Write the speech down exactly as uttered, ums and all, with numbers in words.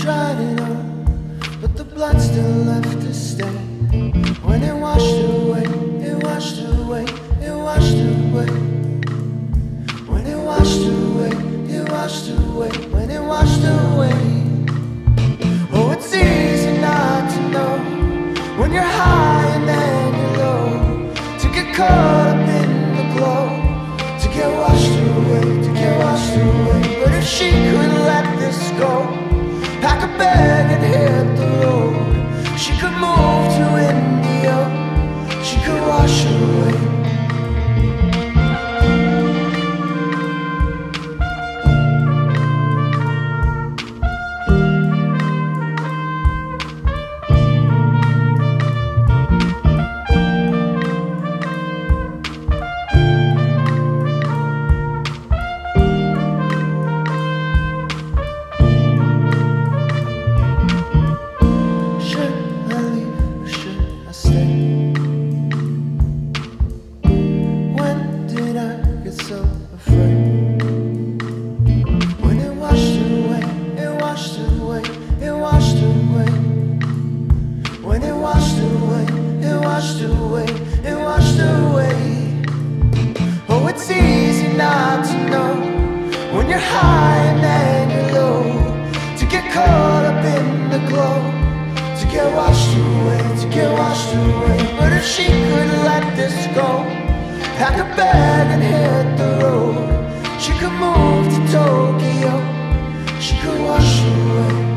tried it on, but the blood still left a stain. When it washed away, it washed away, it washed away. When it washed away, it washed away, when it washed away. Oh, it's easy not to know when you're high and then you're low, to get caught up in the glow, to get washed away, to get washed away. But if she could let this go, pack a bag and hit the road. She could move to India, she could wash away. She could move to Tokyo, she could wash away.